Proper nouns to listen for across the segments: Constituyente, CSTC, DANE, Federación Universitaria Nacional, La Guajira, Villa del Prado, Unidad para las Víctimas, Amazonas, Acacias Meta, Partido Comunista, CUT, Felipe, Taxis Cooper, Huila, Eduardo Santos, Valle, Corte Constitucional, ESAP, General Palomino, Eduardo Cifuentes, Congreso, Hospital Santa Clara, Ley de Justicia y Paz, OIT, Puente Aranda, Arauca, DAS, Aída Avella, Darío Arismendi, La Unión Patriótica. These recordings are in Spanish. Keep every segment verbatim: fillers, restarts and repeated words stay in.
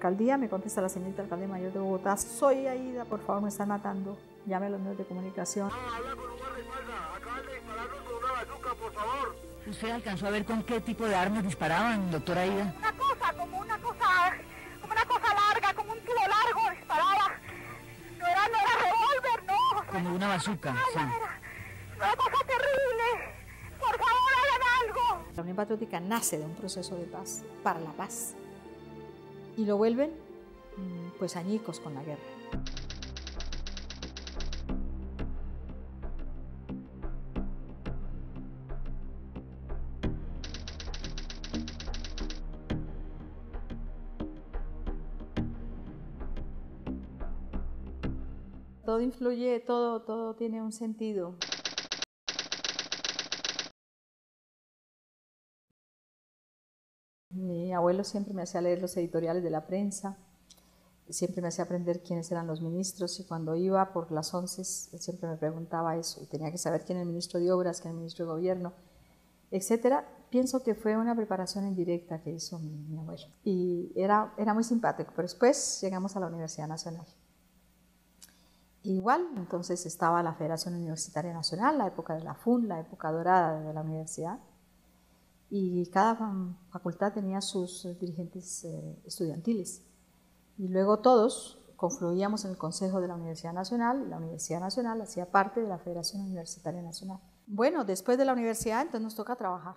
alcaldía, me contesta la señorita alcaldía mayor de Bogotá, soy Aída, por favor, me están matando, llame a los medios de comunicación. No, habla con un guardaespaldas, acaban de dispararnos con una bazuca, por favor. ¿Usted alcanzó a ver con qué tipo de armas disparaban, doctora Aída? Una cosa, como una cosa, como una cosa larga, como un tiro largo disparaba, no era, no era revólver, no. Como una bazuca, sí. Una cosa terrible, por favor, hagan algo. La Unión Patriótica nace de un proceso de paz, para la paz, y lo vuelven pues añicos con la guerra. Todo influye, todo, todo tiene un sentido. Mi abuelo siempre me hacía leer los editoriales de la prensa, siempre me hacía aprender quiénes eran los ministros, y cuando iba por las once siempre me preguntaba eso, y tenía que saber quién era el ministro de Obras, quién era el ministro de Gobierno, etcétera. Pienso que fue una preparación indirecta que hizo mi, mi abuelo, y era, era muy simpático, pero después llegamos a la Universidad Nacional. Igual, entonces estaba la Federación Universitaria Nacional, la época de la F U N, la época dorada de la universidad, y cada facultad tenía sus dirigentes eh, estudiantiles. Y luego todos confluíamos en el Consejo de la Universidad Nacional, y la Universidad Nacional hacía parte de la Federación Universitaria Nacional. Bueno, después de la universidad, entonces nos toca trabajar.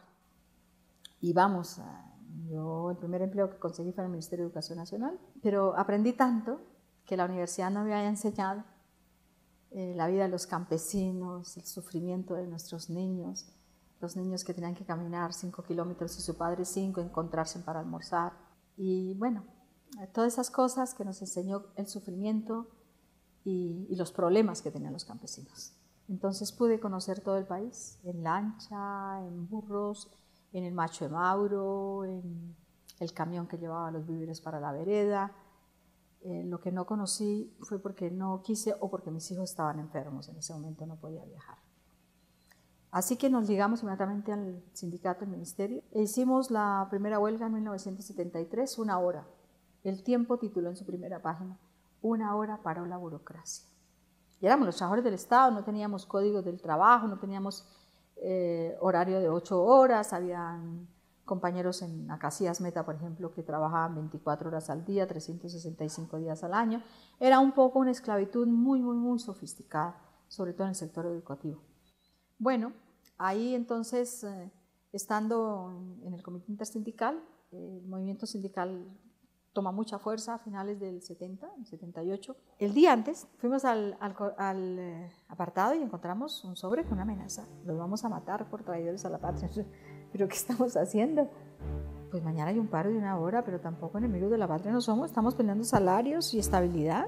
Y vamos, a, yo el primer empleo que conseguí fue en el Ministerio de Educación Nacional, pero aprendí tanto que la universidad no me había enseñado eh, la vida de los campesinos, el sufrimiento de nuestros niños, los niños que tenían que caminar cinco kilómetros y su padre cinco, encontrarse para almorzar. Y bueno, todas esas cosas que nos enseñó el sufrimiento y, y los problemas que tenían los campesinos. Entonces pude conocer todo el país, en lancha, en burros, en el macho de Mauro, en el camión que llevaba los víveres para la vereda. Eh, lo que no conocí fue porque no quise o porque mis hijos estaban enfermos, en ese momento no podía viajar. Así que nos ligamos inmediatamente al sindicato del ministerio e hicimos la primera huelga en mil novecientos setenta y tres, una hora. El Tiempo tituló en su primera página, una hora paró la burocracia. Y éramos los trabajadores del Estado, no teníamos códigos del trabajo, no teníamos eh, horario de ocho horas, habían compañeros en Acacias Meta, por ejemplo, que trabajaban veinticuatro horas al día, trescientos sesenta y cinco días al año. Era un poco una esclavitud muy, muy, muy sofisticada, sobre todo en el sector educativo. Bueno, ahí entonces, eh, estando en el comité intersindical, el movimiento sindical toma mucha fuerza a finales del setenta, setenta y ocho. El día antes fuimos al, al, al eh, apartado y encontramos un sobre con una amenaza. Los vamos a matar por traidores a la patria. ¿Pero qué estamos haciendo? Pues mañana hay un paro de una hora, pero tampoco enemigos de la patria no somos. Estamos peleando salarios y estabilidad.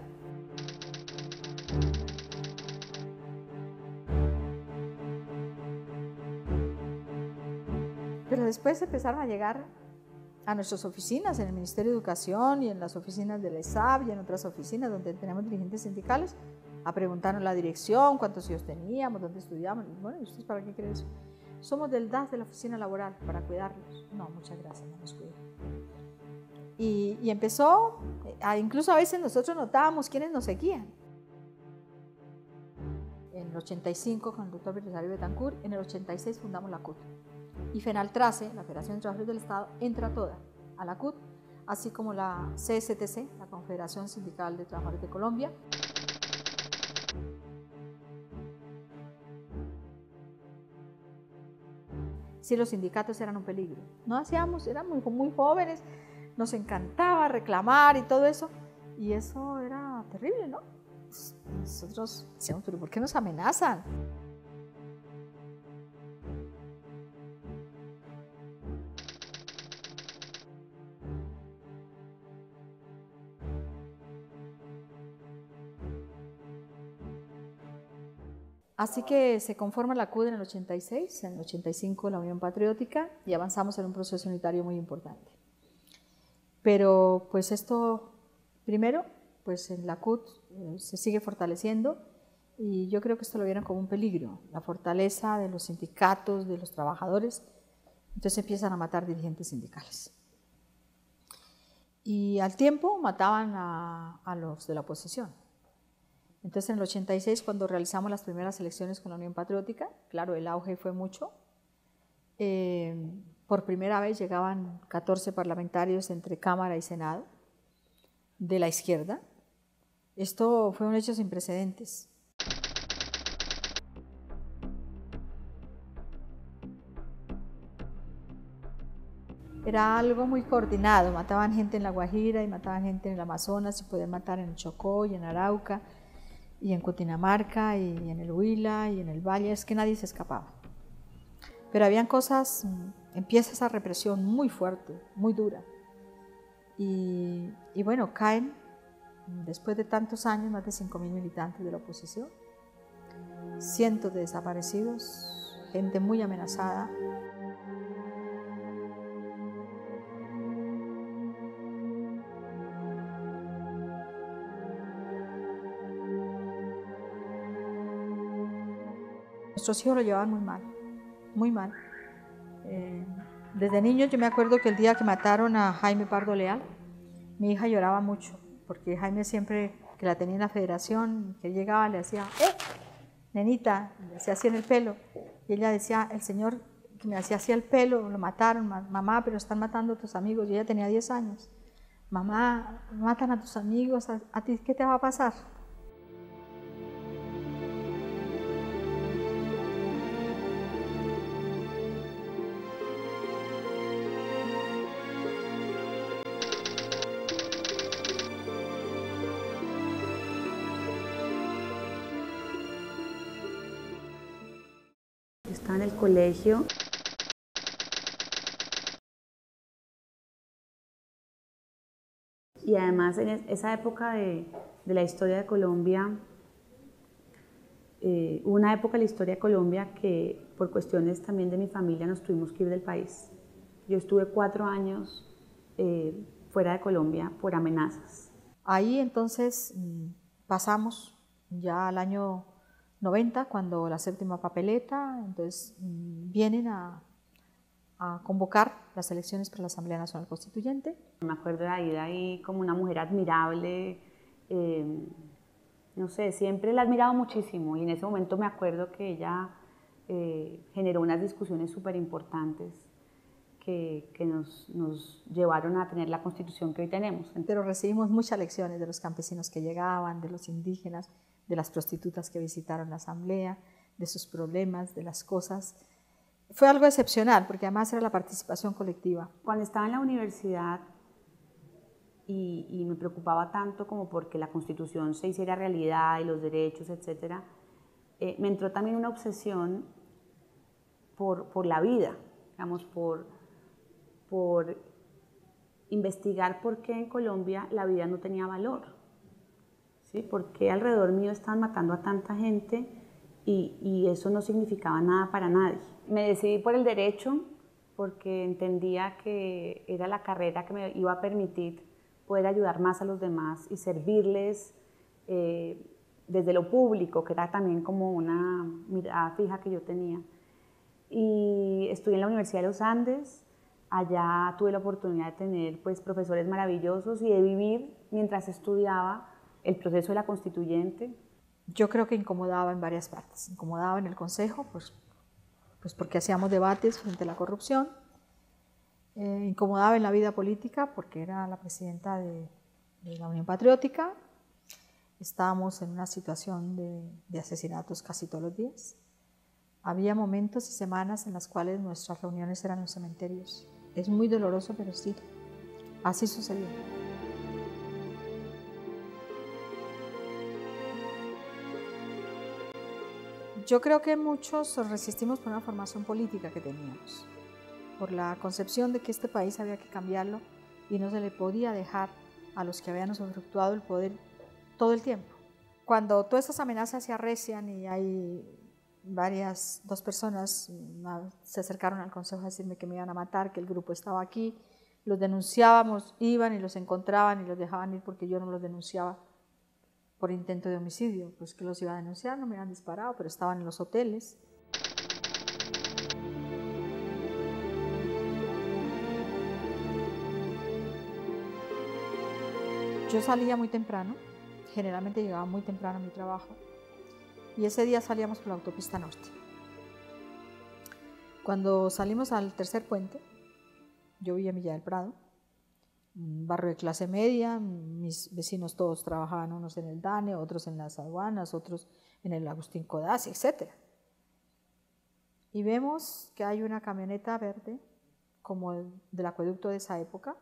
Pero después empezaron a llegar a nuestras oficinas, en el Ministerio de Educación y en las oficinas del E S A P y en otras oficinas donde tenemos dirigentes sindicales, a preguntarnos la dirección, cuántos hijos teníamos, dónde estudiábamos. Bueno, ¿y ustedes para qué creen eso? Somos del D A S, de la oficina laboral, para cuidarlos. No, muchas gracias, no nos cuidan. Y, y empezó, a, incluso a veces nosotros notábamos quiénes nos seguían. En el ochenta y cinco, con el doctor Belisario Betancourt, en el ochenta y seis fundamos la C U T. Y FENALTRASE, la Federación de Trabajadores del Estado, entra toda a la C U T, así como la C S T C, la Confederación Sindical de Trabajadores de Colombia. Sí, los sindicatos eran un peligro. No hacíamos, éramos muy jóvenes, nos encantaba reclamar y todo eso, y eso era terrible, ¿no? Nosotros decíamos, pero ¿por qué nos amenazan? Así que se conforma la C U D en el ochenta y seis, en el ochenta y cinco la Unión Patriótica, y avanzamos en un proceso unitario muy importante. Pero pues esto, primero, pues en la C U D eh, se sigue fortaleciendo, y yo creo que esto lo vieron como un peligro, la fortaleza de los sindicatos, de los trabajadores, entonces empiezan a matar dirigentes sindicales. y al tiempo mataban a, a los de la oposición. Entonces en el ochenta y seis, cuando realizamos las primeras elecciones con la Unión Patriótica, claro, el auge fue mucho. Eh, por primera vez llegaban catorce parlamentarios entre Cámara y Senado de la izquierda. Esto fue un hecho sin precedentes. Era algo muy coordinado, mataban gente en La Guajira y mataban gente en el Amazonas, se podían matar en Chocó y en Arauca y en Cundinamarca y en el Huila y en el Valle, es que nadie se escapaba. Pero habían cosas, empieza esa represión muy fuerte, muy dura. Y, y bueno, caen, después de tantos años, más de cinco mil militantes de la oposición, cientos de desaparecidos, gente muy amenazada. Nuestros hijos lo llevaban muy mal, muy mal. Eh, desde niño yo me acuerdo que el día que mataron a Jaime Pardo Leal, mi hija lloraba mucho, porque Jaime siempre que la tenía en la Federación, que llegaba le hacía, ¡eh, nenita!, le hacía así en el pelo. Y ella decía, el señor que me hacía así el pelo, lo mataron, mamá, pero están matando a tus amigos. Y ella tenía diez años. Mamá, matan a tus amigos, ¿a, a ti qué te va a pasar? Estaba en el colegio. Y además en esa época de, de la historia de Colombia, eh, una época de la historia de Colombia que por cuestiones también de mi familia nos tuvimos que ir del país. Yo estuve cuatro años eh, fuera de Colombia por amenazas. Ahí entonces pasamos ya al año noventa, cuando la séptima papeleta, entonces vienen a, a convocar las elecciones para la Asamblea Nacional Constituyente. Me acuerdo de Aída ahí como una mujer admirable, eh, no sé, siempre la he admirado muchísimo y en ese momento me acuerdo que ella eh, generó unas discusiones súper importantes que, que nos, nos llevaron a tener la Constitución que hoy tenemos. Pero recibimos muchas lecciones de los campesinos que llegaban, de los indígenas, de las prostitutas que visitaron la asamblea, de sus problemas, de las cosas. Fue algo excepcional porque además era la participación colectiva. Cuando estaba en la universidad y, y me preocupaba tanto como porque la Constitución se hiciera realidad y los derechos, etcétera, eh, me entró también una obsesión por, por la vida, digamos, por, por investigar por qué en Colombia la vida no tenía valor. ¿Por qué alrededor mío estaban matando a tanta gente y, y eso no significaba nada para nadie? Me decidí por el derecho porque entendía que era la carrera que me iba a permitir poder ayudar más a los demás y servirles eh, desde lo público, que era también como una mirada fija que yo tenía. Y estudié en la Universidad de los Andes, allá tuve la oportunidad de tener pues, profesores maravillosos y de vivir mientras estudiaba el proceso de la Constituyente. Yo creo que incomodaba en varias partes. Incomodaba en el Consejo, pues, pues porque hacíamos debates frente a la corrupción. Eh, incomodaba en la vida política, porque era la presidenta de, de la Unión Patriótica. Estábamos en una situación de, de asesinatos casi todos los días. Había momentos y semanas en las cuales nuestras reuniones eran los cementerios. Es muy doloroso, pero sí, así sucedió. Yo creo que muchos resistimos por una formación política que teníamos, por la concepción de que este país había que cambiarlo y no se le podía dejar a los que habían usufructuado el poder todo el tiempo. Cuando todas esas amenazas se arrecian y hay varias, dos personas se acercaron al Consejo a decirme que me iban a matar, que el grupo estaba aquí, los denunciábamos, iban y los encontraban y los dejaban ir porque yo no los denunciaba. Por intento de homicidio, pues que los iba a denunciar, no me habían disparado, pero estaban en los hoteles. Yo salía muy temprano, generalmente llegaba muy temprano a mi trabajo, y ese día salíamos por la autopista norte. Cuando salimos al tercer puente, yo vivía en Villa del Prado, un barrio de clase media, mis vecinos todos trabajaban, unos en el DANE, otros en las aduanas, otros en el Agustín Codazzi, etcétera. Y vemos que hay una camioneta verde, como el, del acueducto de esa época,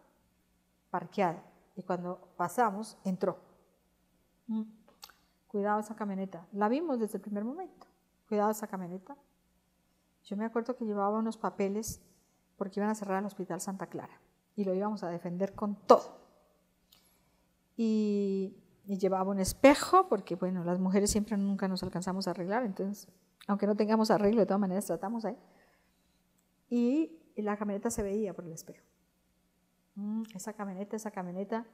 parqueada. Y cuando pasamos, entró. Mm. Cuidado esa camioneta. La vimos desde el primer momento. Cuidado esa camioneta. Yo me acuerdo que llevaba unos papeles porque iban a cerrar el Hospital Santa Clara y lo íbamos a defender con todo. Y, y llevaba un espejo porque, bueno, las mujeres siempre nunca nos alcanzamos a arreglar, entonces, aunque no tengamos arreglo, de todas maneras tratamos ahí. Y, y la camioneta se veía por el espejo. Mm, esa camioneta, esa camioneta.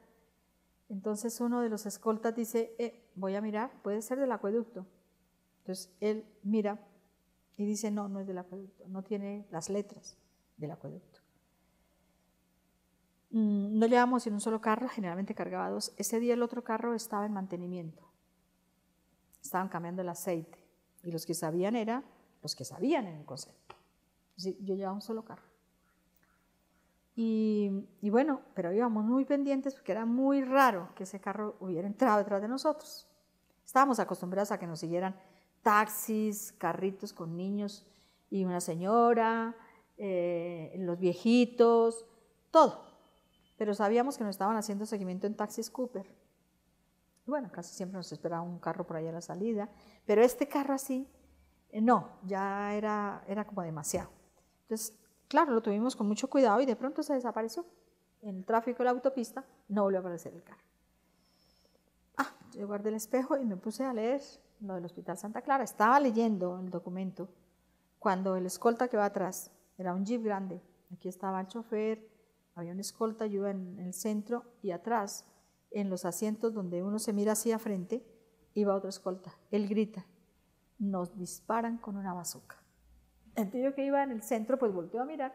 Entonces uno de los escoltas dice, eh, voy a mirar, puede ser del acueducto. Entonces él mira y dice, no, no es del acueducto, no tiene las letras del acueducto. Mm, no llevábamos en un solo carro, generalmente cargaba dos. Ese día el otro carro estaba en mantenimiento. Estaban cambiando el aceite y los que sabían eran los que sabían en el concepto. Yo llevaba un solo carro. Y, y bueno, pero íbamos muy pendientes porque era muy raro que ese carro hubiera entrado detrás de nosotros. Estábamos acostumbrados a que nos siguieran taxis, carritos con niños y una señora, eh, los viejitos, todo. Pero sabíamos que nos estaban haciendo seguimiento en Taxis Cooper. Y bueno, casi siempre nos esperaba un carro por ahí a la salida, pero este carro así, eh, no, ya era, era como demasiado. Entonces, claro, lo tuvimos con mucho cuidado y de pronto se desapareció. En el tráfico de la autopista no volvió a aparecer el carro. Ah, yo guardé el espejo y me puse a leer lo del Hospital Santa Clara. Estaba leyendo el documento cuando el escolta que va atrás, era un jeep grande, aquí estaba el chofer, había un escolta, yo en el centro y atrás, en los asientos donde uno se mira hacia frente, iba otro escolta. Él grita, nos disparan con una bazuca. Entonces yo que iba en el centro, pues volteo a mirar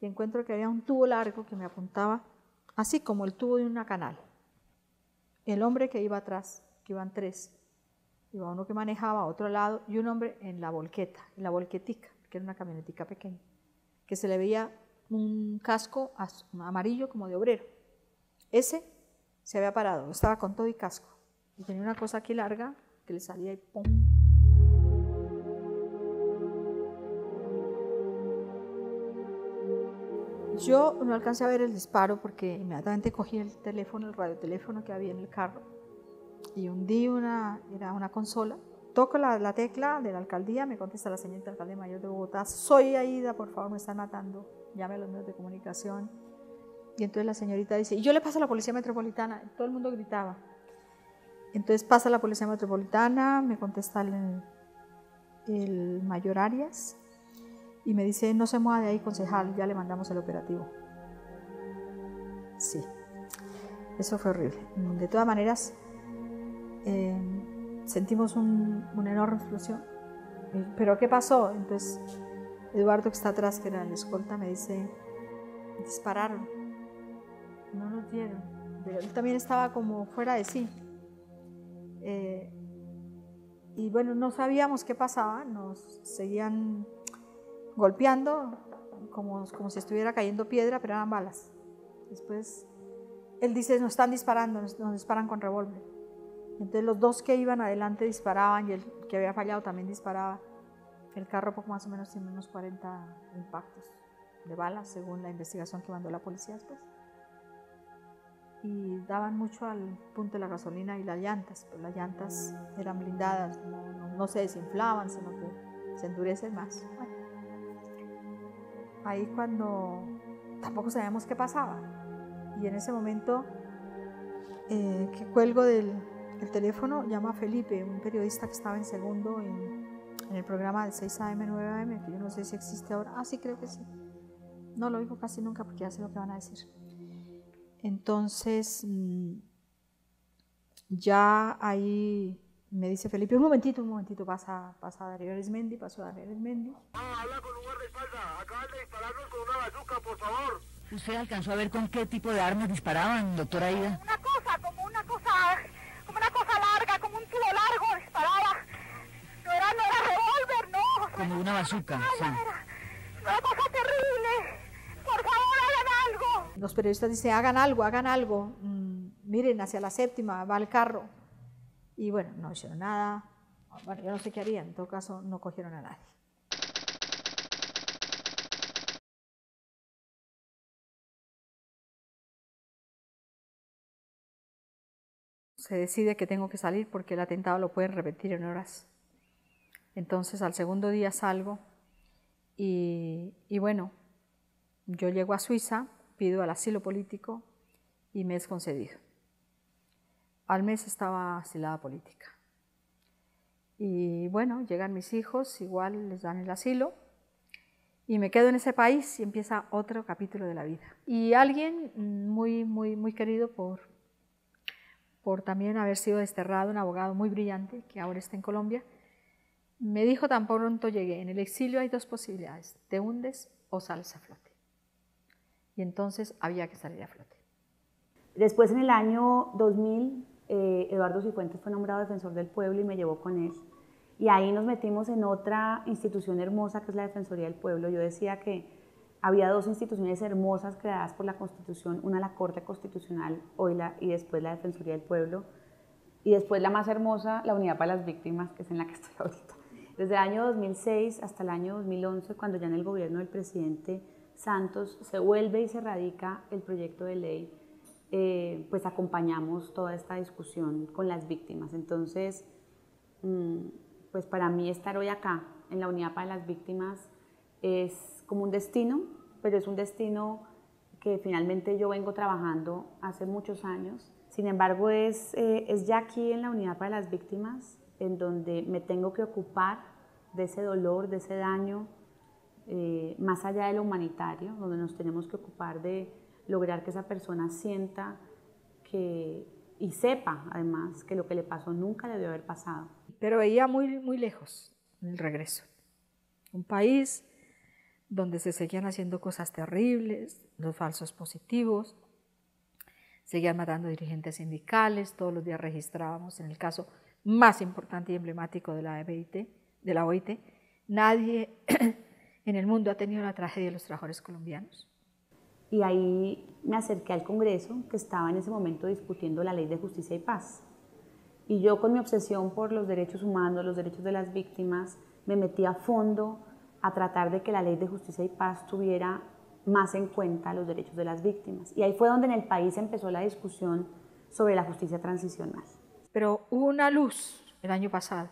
y encuentro que había un tubo largo que me apuntaba, así como el tubo de una canal. El hombre que iba atrás, que iban tres, iba uno que manejaba a otro lado y un hombre en la volqueta, en la volquetica, que era una camionetica pequeña, que se le veía un casco amarillo como de obrero. Ese se había parado, estaba con todo y casco y tenía una cosa aquí larga que le salía y ¡pum! Yo no alcancé a ver el disparo porque inmediatamente cogí el teléfono, el radioteléfono que había en el carro y hundí una, era una consola. Toco la, la tecla de la alcaldía, me contesta la señorita alcalde mayor de Bogotá, soy Aída, por favor, me están matando, llame a los medios de comunicación. Y entonces la señorita dice, y yo le paso a la policía metropolitana, todo el mundo gritaba. Entonces pasa la policía metropolitana, me contesta el, el mayor Arias, y me dice, no se mueva de ahí, concejal, ya le mandamos el operativo. Sí, eso fue horrible. De todas maneras, eh, sentimos un, una enorme explosión. ¿Pero qué pasó? Entonces, Eduardo, que está atrás, que era el escolta, me dice, dispararon, no nos dieron. Pero él también estaba como fuera de sí. Eh, y bueno, no sabíamos qué pasaba, nos seguían golpeando como, como si estuviera cayendo piedra, pero eran balas. Después él dice, nos están disparando, nos, nos disparan con revólver. Entonces los dos que iban adelante disparaban y el que había fallado también disparaba. El carro poco más o menos tiene unos cuarenta impactos de balas, según la investigación que mandó la policía después. Y daban mucho al punto de la gasolina y las llantas, pero las llantas eran blindadas, no, no, no se desinflaban, sino que se endurecen más. Bueno, ahí cuando tampoco sabíamos qué pasaba y en ese momento eh, que cuelgo del el teléfono, llama a Felipe, un periodista que estaba en segundo en, en el programa del seis a m nueve a m, que yo no sé si existe ahora, ah sí creo que sí, no lo digo casi nunca porque ya sé lo que van a decir. Entonces ya ahí me dice Felipe, un momentito, un momentito, pasa, pasa a Darío Arismendi, pasó a Darío Arismendi. Ah, habla con un guardaespaldas, acaban de dispararnos con una bazuca, por favor. ¿Usted alcanzó a ver con qué tipo de armas disparaban, doctora Aída? Una cosa, como una como una bazuca. Sí. ¡Una cosa terrible! ¡Por favor, hagan algo! Los periodistas dicen, hagan algo, hagan algo. Mm, miren, hacia la séptima va el carro. Y bueno, no hicieron nada. Bueno, yo no sé qué harían, en todo caso no cogieron a nadie. Se decide que tengo que salir porque el atentado lo pueden repetir en horas. Entonces al segundo día salgo y, y bueno, yo llego a Suiza, pido el asilo político y me es concedido. Al mes estaba asilada política. Y bueno, llegan mis hijos, igual les dan el asilo y me quedo en ese país y empieza otro capítulo de la vida. Y alguien muy, muy, muy querido por... por también haber sido desterrado, un abogado muy brillante que ahora está en Colombia, me dijo tan pronto llegué, en el exilio hay dos posibilidades, te hundes o sales a flote. Y entonces había que salir a flote. Después en el año dos mil, eh, Eduardo Cifuentes fue nombrado Defensor del Pueblo y me llevó con él. Y ahí nos metimos en otra institución hermosa que es la Defensoría del Pueblo. Yo decía que había dos instituciones hermosas creadas por la Constitución, una la Corte Constitucional hoy la, y después la Defensoría del Pueblo, y después la más hermosa, la Unidad para las Víctimas, que es en la que estoy ahorita. Desde el año dos mil seis hasta el año dos mil once, cuando ya en el gobierno del presidente Santos se vuelve y se radica el proyecto de ley, eh, pues acompañamos toda esta discusión con las víctimas. Entonces, pues para mí estar hoy acá, en la Unidad para las Víctimas, es como un destino, pero es un destino que finalmente yo vengo trabajando hace muchos años. Sin embargo, es, eh, es ya aquí en la Unidad para las Víctimas en donde me tengo que ocupar de ese dolor, de ese daño, eh, más allá de lo humanitario, donde nos tenemos que ocupar de lograr que esa persona sienta que, y sepa, además, que lo que le pasó nunca le debió haber pasado. Pero veía muy, muy lejos el regreso. Un país donde se seguían haciendo cosas terribles, los falsos positivos, seguían matando dirigentes sindicales, todos los días registrábamos, en el caso más importante y emblemático de la O I T, de la O I T, nadie en el mundo ha tenido la tragedia de los trabajadores colombianos. Y ahí me acerqué al Congreso, que estaba en ese momento discutiendo la Ley de Justicia y Paz. Y yo, con mi obsesión por los derechos humanos, los derechos de las víctimas, me metí a fondo a tratar de que la Ley de Justicia y Paz tuviera más en cuenta los derechos de las víctimas. Y ahí fue donde en el país empezó la discusión sobre la justicia transicional. Pero hubo una luz el año pasado,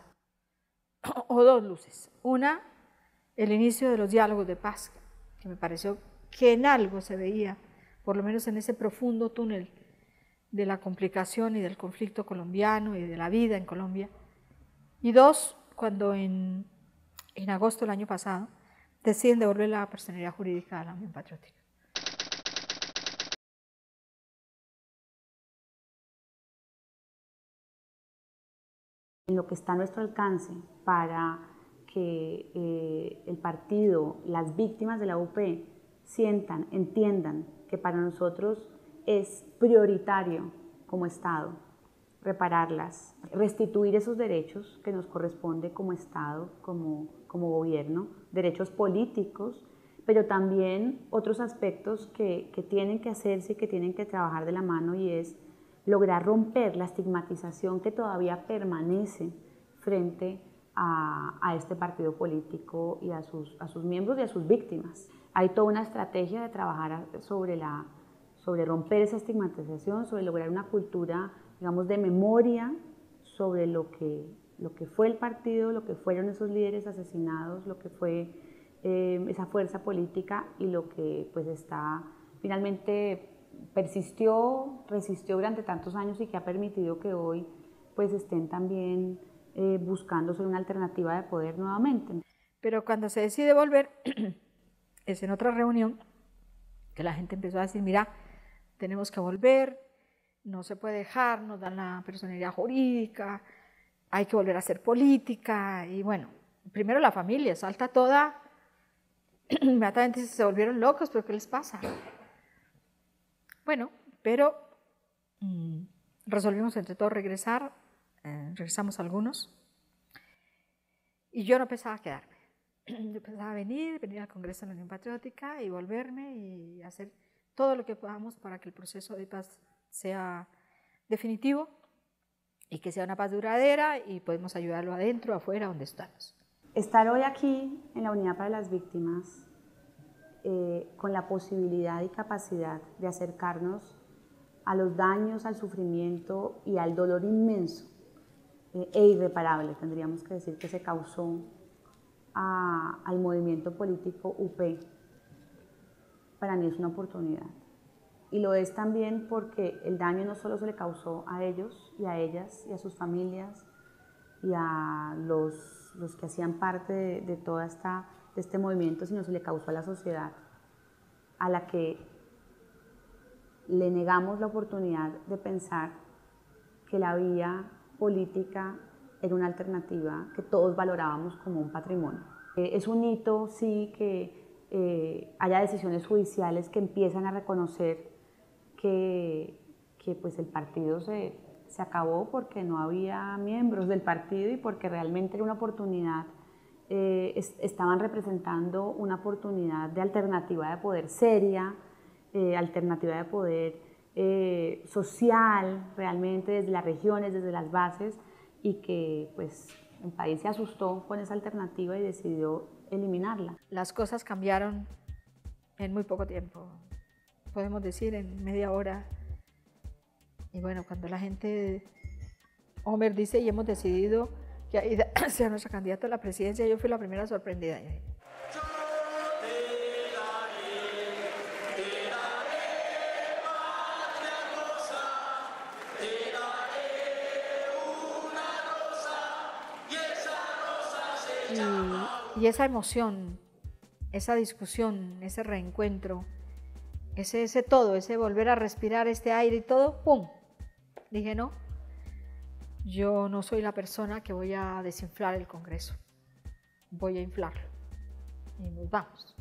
o dos luces. Una, el inicio de los diálogos de paz, que me pareció que en algo se veía, por lo menos en ese profundo túnel de la complicación y del conflicto colombiano y de la vida en Colombia. Y dos, cuando en... en agosto del año pasado, deciden devolver la personalidad jurídica a la Unión Patriótica. En lo que está a nuestro alcance para que eh, el partido, las víctimas de la U P, sientan, entiendan que para nosotros es prioritario como Estado repararlas, restituir esos derechos que nos corresponde como Estado, como como gobierno, derechos políticos, pero también otros aspectos que, que tienen que hacerse y que tienen que trabajar de la mano, y es lograr romper la estigmatización que todavía permanece frente a, a este partido político y a sus, a sus miembros y a sus víctimas. Hay toda una estrategia de trabajar sobre, la, sobre romper esa estigmatización, sobre lograr una cultura, digamos, de memoria sobre lo que lo que fue el partido, lo que fueron esos líderes asesinados, lo que fue eh, esa fuerza política y lo que pues está, finalmente persistió, resistió durante tantos años y que ha permitido que hoy pues estén también eh, buscando ser una alternativa de poder nuevamente. Pero cuando se decide volver, es en otra reunión que la gente empezó a decir, mira, tenemos que volver, no se puede dejar, nos dan la personalidad jurídica, hay que volver a hacer política. Y bueno, primero la familia, salta toda, inmediatamente se volvieron locos, pero ¿qué les pasa? Bueno, pero mmm, resolvimos entre todos regresar, eh, regresamos algunos, y yo no pensaba quedarme. yo pensaba venir, venir al Congreso de la Unión Patriótica y volverme y hacer todo lo que podamos para que el proceso de paz sea definitivo y que sea una paz duradera y podemos ayudarlo adentro, afuera, donde estamos. Estar hoy aquí en la Unidad para las Víctimas eh, con la posibilidad y capacidad de acercarnos a los daños, al sufrimiento y al dolor inmenso eh, e irreparable, tendríamos que decir, que se causó a, al movimiento político U P, para mí es una oportunidad. Y lo es también porque el daño no solo se le causó a ellos y a ellas y a sus familias y a los, los que hacían parte de, de todo esta, de este movimiento, sino se le causó a la sociedad, a la que le negamos la oportunidad de pensar que la vía política era una alternativa que todos valorábamos como un patrimonio. Eh, es un hito, sí, que eh, haya decisiones judiciales que empiezan a reconocer que, que pues el partido se, se acabó porque no había miembros del partido y porque realmente era una oportunidad, eh, es, estaban representando una oportunidad de alternativa de poder seria, eh, alternativa de poder eh, social, realmente desde las regiones, desde las bases, y que pues el país se asustó con esa alternativa y decidió eliminarla. Las cosas cambiaron en muy poco tiempo, podemos decir en media hora. Y bueno, cuando la gente, Homer dice, y hemos decidido que Aída sea nuestra candidata a la presidencia, yo fui la primera sorprendida. Y, y esa emoción, esa discusión, ese reencuentro, ese, ese todo, ese volver a respirar este aire y todo, ¡pum! Dije, no, yo no soy la persona que voy a desinflar el Congreso, voy a inflarlo y nos vamos.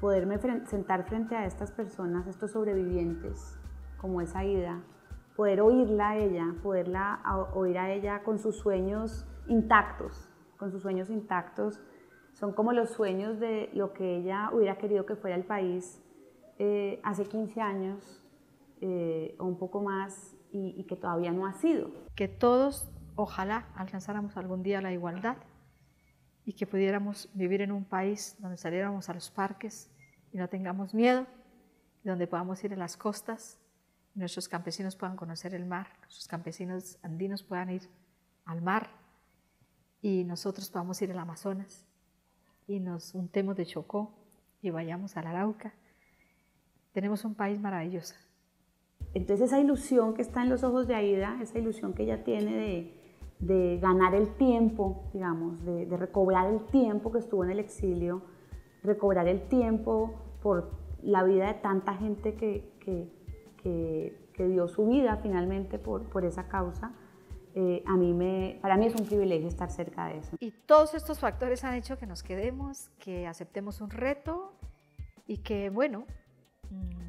Poderme fre- sentar frente a estas personas, estos sobrevivientes, como es Aída, poder oírla a ella, poderla a oír a ella con sus sueños intactos, con sus sueños intactos, son como los sueños de lo que ella hubiera querido que fuera el país eh, hace quince años eh, o un poco más, Y, y que todavía no ha sido. Que todos, ojalá, alcanzáramos algún día la igualdad y que pudiéramos vivir en un país donde saliéramos a los parques y no tengamos miedo, donde podamos ir a las costas, y nuestros campesinos puedan conocer el mar, nuestros campesinos andinos puedan ir al mar y nosotros podamos ir al Amazonas y nos untemos de Chocó y vayamos al Arauca. Tenemos un país maravilloso. Entonces esa ilusión que está en los ojos de Aída, esa ilusión que ella tiene de, de ganar el tiempo, digamos, de, de recobrar el tiempo que estuvo en el exilio, recobrar el tiempo por la vida de tanta gente que, que, que, que dio su vida finalmente por, por esa causa, eh, a mí me, para mí es un privilegio estar cerca de eso. Y todos estos factores han hecho que nos quedemos, que aceptemos un reto y que, bueno, mmm,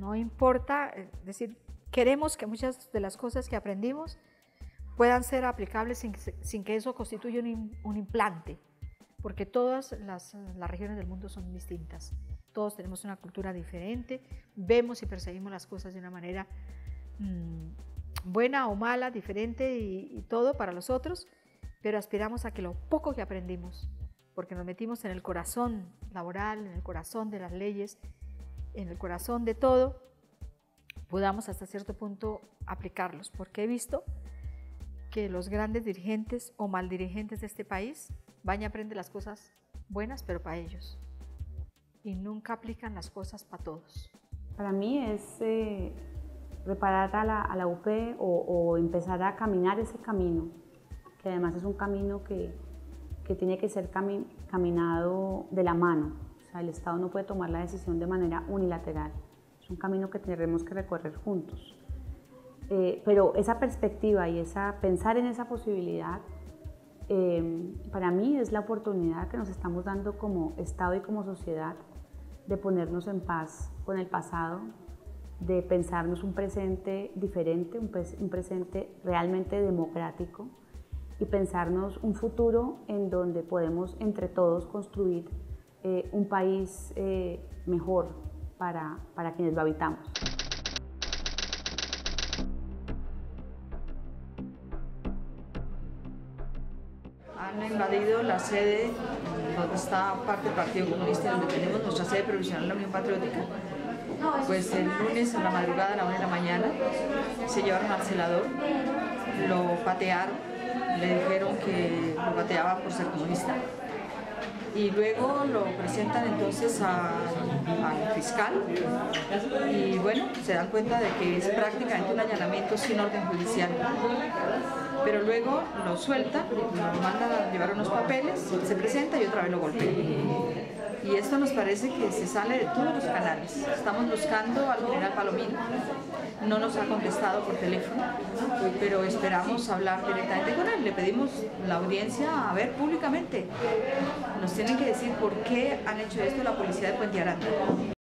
no importa, es decir, queremos que muchas de las cosas que aprendimos puedan ser aplicables sin, sin que eso constituya un, un implante, porque todas las, las regiones del mundo son distintas, todos tenemos una cultura diferente, vemos y percibimos las cosas de una manera mmm, buena o mala, diferente y, y todo para los otros, pero aspiramos a que lo poco que aprendimos, porque nos metimos en el corazón laboral, en el corazón de las leyes, en el corazón de todo, podamos hasta cierto punto aplicarlos, porque he visto que los grandes dirigentes o mal dirigentes de este país van y aprenden las cosas buenas, pero para ellos, y nunca aplican las cosas para todos. Para mí es eh, reparar a la, a la U P o, o empezar a caminar ese camino, que además es un camino que, que tiene que ser cami- caminado de la mano. O sea, el Estado no puede tomar la decisión de manera unilateral. Es un camino que tendremos que recorrer juntos. Eh, pero esa perspectiva y esa, pensar en esa posibilidad, eh, para mí es la oportunidad que nos estamos dando como Estado y como sociedad de ponernos en paz con el pasado, de pensarnos un presente diferente, un, pre- un presente realmente democrático y pensarnos un futuro en donde podemos entre todos construir eh, un país eh, mejor para, para quienes lo habitamos. Han invadido la sede donde está parte del Partido Comunista, donde tenemos nuestra sede provisional, la Unión Patriótica. Pues el lunes en la madrugada, a la una de la mañana, se llevaron al celador, lo patearon, le dijeron que lo pateaba por ser comunista. Y luego lo presentan entonces al fiscal y bueno, se dan cuenta de que es prácticamente un allanamiento sin orden judicial. Pero luego lo suelta, lo manda a llevar unos papeles, se presenta y otra vez lo golpea. Y esto nos parece que se sale de todos los canales. Estamos buscando al general Palomino, no nos ha contestado por teléfono, pero esperamos hablar directamente con él. Le pedimos la audiencia a ver públicamente. Nos tienen que decir por qué han hecho esto la policía de Puente Aranda.